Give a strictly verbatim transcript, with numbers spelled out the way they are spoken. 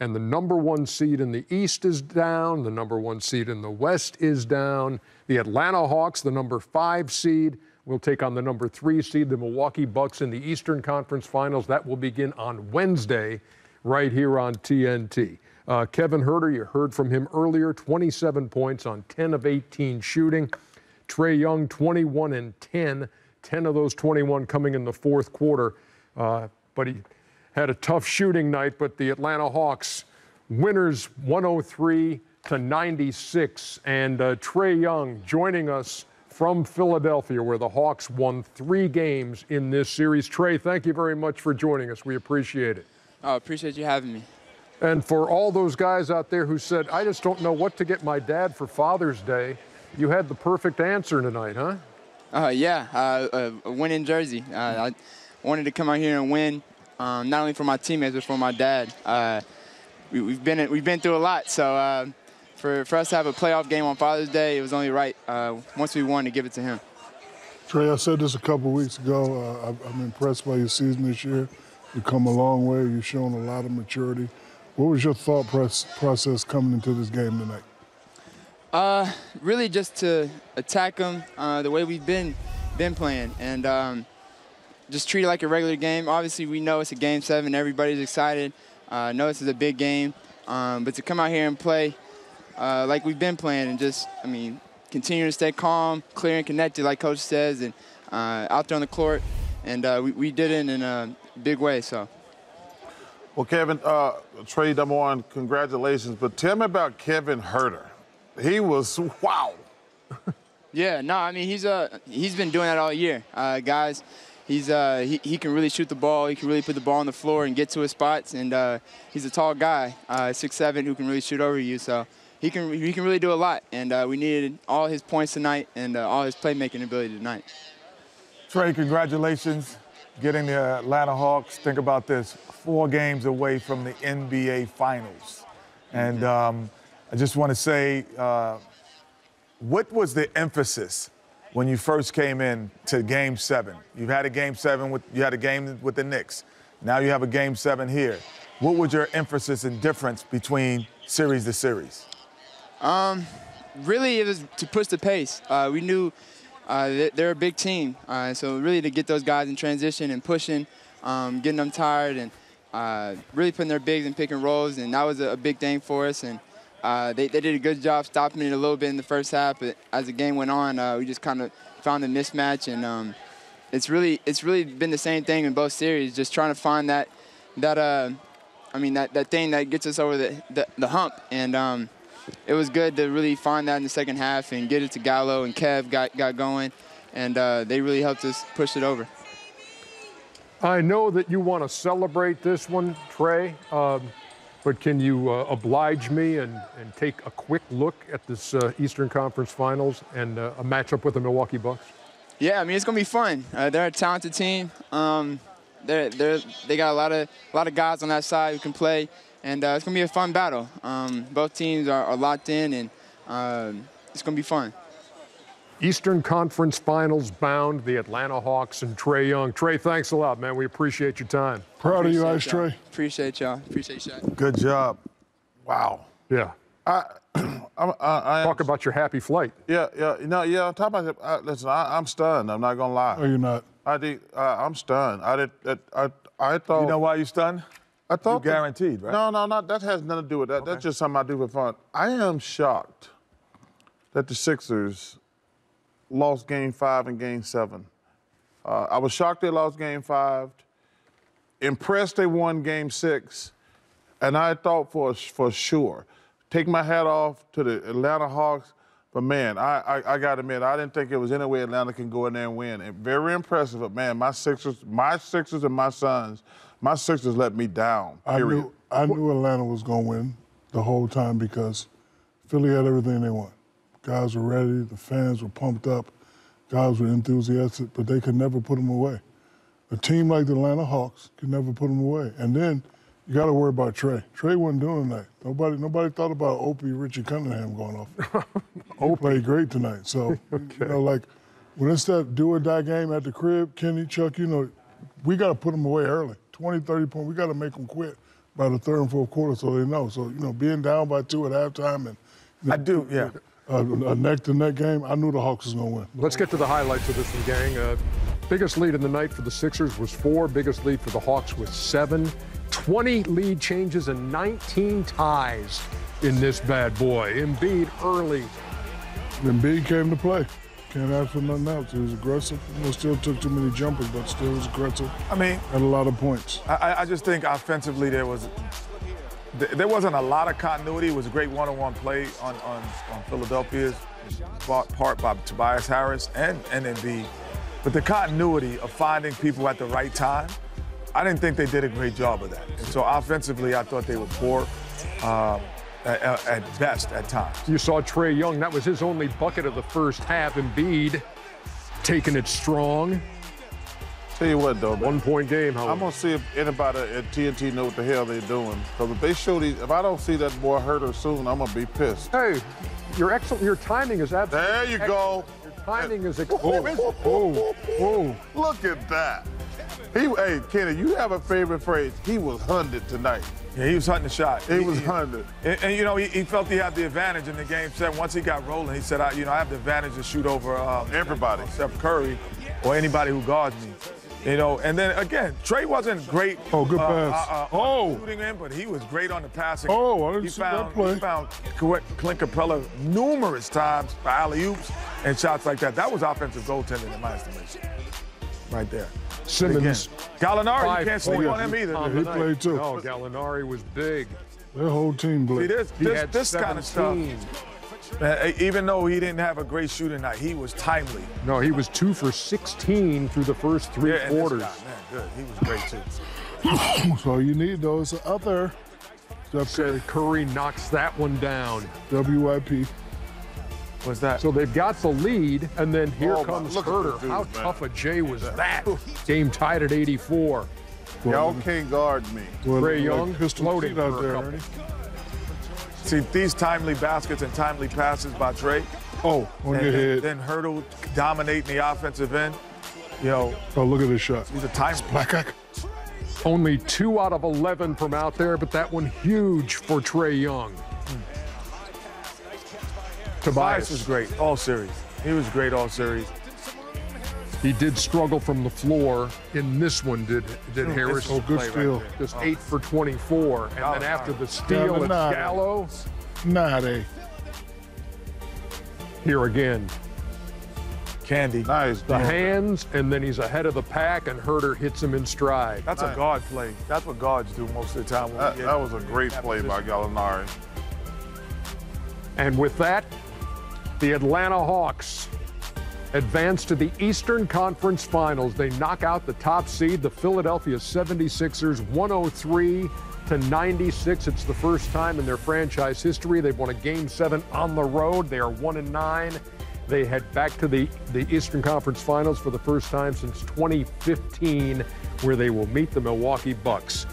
and the number one seed in the East is down. The number one seed in the West is down. The Atlanta Hawks, the number five seed, will take on the number three seed, the Milwaukee Bucks, in the Eastern Conference Finals. That will begin on Wednesday right here on T N T. Uh, Kevin Huerter, you heard from him earlier, twenty-seven points on ten of eighteen shooting. Trae Young, twenty-one and ten, ten of those twenty-one coming in the fourth quarter. Uh, but he had a tough shooting night, but the Atlanta Hawks winners one oh three to ninety-six. And uh, Trae Young joining us from Philadelphia, where the Hawks won three games in this series. Trae, thank you very much for joining us. We appreciate it. I appreciate you having me. And for all those guys out there who said, I just don't know what to get my dad for Father's Day, you had the perfect answer tonight, huh? Uh, yeah, uh, a win in Jersey. Uh, I wanted to come out here and win, um, not only for my teammates, but for my dad. Uh, we, we've been we've been through a lot, so uh, for, for us to have a playoff game on Father's Day, it was only right, uh, once we won, to give it to him. Trae, I said this a couple weeks ago. Uh, I'm impressed by your season this year. You've come a long way. You've shown a lot of maturity. What was your thought process coming into this game tonight? Uh, really just to attack them uh, the way we've been been playing, and um, just treat it like a regular game. Obviously, we know it's a game seven. Everybody's excited. I uh, know this is a big game, um, but to come out here and play uh, like we've been playing, and just, I mean, continue to stay calm, clear, and connected, like Coach says, and uh, out there on the court. And uh, we, we did it in a big way, so. Well, Kevin, uh, Trae, number one, congratulations. But tell me about Kevin Huerter. He was, wow. Yeah, no, I mean, he's uh, he's been doing that all year, uh, guys. He's uh, he, he can really shoot the ball. He can really put the ball on the floor and get to his spots. And uh, he's a tall guy, uh, six seven, who can really shoot over you. So he can, he can really do a lot. And uh, we needed all his points tonight and uh, all his playmaking ability tonight. Trae, congratulations. Getting the Atlanta Hawks, think about this, four games away from the N B A Finals. And um, I just want to say, uh, what was the emphasis when you first came in to Game seven? You've had a Game seven, with, you had a game with the Knicks. Now you have a Game seven here. What was your emphasis and difference between series to series? Um, really, it was to push the pace. Uh, we knew Uh, they're a big team, uh, so really to get those guys in transition and pushing, um, getting them tired, and uh, really putting their bigs in pick and rolls, and that was a, a big thing for us. And uh, they, they did a good job stopping it a little bit in the first half, but as the game went on, uh, we just kind of found a mismatch, and um, it's really it's really been the same thing in both series, just trying to find that that uh, I mean that that thing that gets us over the the, the hump, and. Um, It was good to really find that in the second half and get it to Gallo, and Kev got, got going, and uh, they really helped us push it over. I know that you want to celebrate this one, Trae, um, but can you uh, oblige me and, and take a quick look at this uh, Eastern Conference Finals and uh, a matchup with the Milwaukee Bucks? Yeah, I mean, it's going to be fun. Uh, they're a talented team. Um, they're, they're, they got a lot of, a lot of guys on that side who can play. And uh, it's going to be a fun battle. Um, both teams are, are locked in, and uh, it's going to be fun. Eastern Conference Finals bound, the Atlanta Hawks and Trae Young. Trae, thanks a lot, man. We appreciate your time. Proud of you guys, Trae. Appreciate y'all. Appreciate y'all. Good job. Wow. Yeah. I, I, I, I Talk about your happy flight. Yeah, yeah. No, yeah. Talk about it. I, listen, I, I'm stunned. I'm not going to lie. No, you're not. I did, uh, I'm stunned. I, did, I, I, I thought. You know why you're stunned? I thought You're guaranteed, that, right? No, no, no, that has nothing to do with that. Okay. That's just something I do for fun. I am shocked that the Sixers lost Game five and Game seven. Uh, I was shocked they lost Game five, impressed they won Game six, and I thought for, for sure, take my hat off to the Atlanta Hawks, but, man, I, I, I got to admit, I didn't think there was any way Atlanta can go in there and win. And very impressive, but, man, my Sixers, my Sixers and my Suns, my Sixers let me down, period. I knew, I knew Atlanta was going to win the whole time because Philly had everything they want. Guys were ready. The fans were pumped up. Guys were enthusiastic, but they could never put them away. A team like the Atlanta Hawks could never put them away. And then you got to worry about Trae. Trae wasn't doing that. Nobody nobody thought about Opie Richie Cunningham going off. He played great tonight. So, okay. You know, like, when it's that do-or-die game at the crib, Kenny, Chuck, you know, we got to put them away early. twenty, thirty points, we got to make them quit. by the third and fourth quarter, so they know. So, you know, being down by two at halftime and I do, yeah. A neck-to-neck game, I knew the Hawks was going to win. Let's get to the highlights of this one, gang. Uh, biggest lead in the night for the Sixers was four. Biggest lead for the Hawks was seven. twenty lead changes and nineteen ties in this bad boy. Embiid early. Embiid came to play. Can't ask for nothing else. He was aggressive. You know, still took too many jumpers, but still was aggressive. I mean, had a lot of points. I, I just think offensively there was there wasn't a lot of continuity. It was a great one-on-one play on on, on Philadelphia's part by Tobias Harris and and Embiid, but the continuity of finding people at the right time, I didn't think they did a great job of that. And so offensively, I thought they were poor. Um, At, at best, at times. You saw Trae Young. That was his only bucket of the first half. Embiid taking it strong. Tell you what, though. One-point game, Howard. I'm going to see if anybody at T N T know what the hell they're doing. Because if they show these, if I don't see that boy Huerter soon, I'm going to be pissed. Hey, your excellent, your timing is absolutely There you excellent. go. Your timing that, is excellent. Oh, oh, oh, oh. Look at that. He, hey, Kenny, you have a favorite phrase. He was hunted tonight. Yeah, he was hunting the shot. He, he was hunted. And, and, you know, he, he felt he had the advantage in the game set. Once he got rolling, he said, I, you know, I have the advantage to shoot over um, everybody, except Curry or anybody who guards me. You know, and then, again, Trae wasn't great. Oh, good uh, pass. Uh, uh, oh. Shooting in, but he was great on the passing. Oh, I didn't he see found, that play. He found Clint Capela numerous times for alley-oops and shots like that. That was offensive goaltending in my estimation right there. Simmons. Gallinari, Five. you can't sleep oh, yeah. on him either. Yeah, he played too. No, Gallinari was big. Their whole team played. See, this, this, this kind of stuff, man, even though he didn't have a great shooting night, he was timely. No, he was two for sixteen through the first three yeah, quarters. Guy, man, good. He was great, too. So you need those other. Curry. Curry knocks that one down. W I P. Was that? So they've got the lead, and then here oh, comes Huerter. How man. tough a J was that? Game tied at eighty-four. Y'all can't guard me. Well, Trae Young like floating out there. Right? See, these timely baskets and timely passes by Trae. Oh, on and, your head. Then Huerter dominating the offensive end. Yo. Oh, look at this shot. He's a timely. Black Only two out of eleven from out there, but that one huge for Trae Young. Tobias. Tobias was great all series. He was great all series. He did struggle from the floor in this one, did did oh, Harris. Oh, good steal. Right Just oh. eight for twenty-four. And oh, then after the steal at Gallo. Not a. Here again. Candy. Nice. The hands, and then he's ahead of the pack, and Huerter hits him in stride. That's nice. a guard play. That's what guards do most of the time. When that we get, that was a great play by Gallinari. And with that, the Atlanta Hawks advance to the Eastern Conference Finals. They knock out the top seed, the Philadelphia seventy-sixers, one oh three to ninety-six. It's the first time in their franchise history they've won a game seven on the road. They are one and nine. They head back to the, the Eastern Conference Finals for the first time since twenty fifteen, where they will meet the Milwaukee Bucks.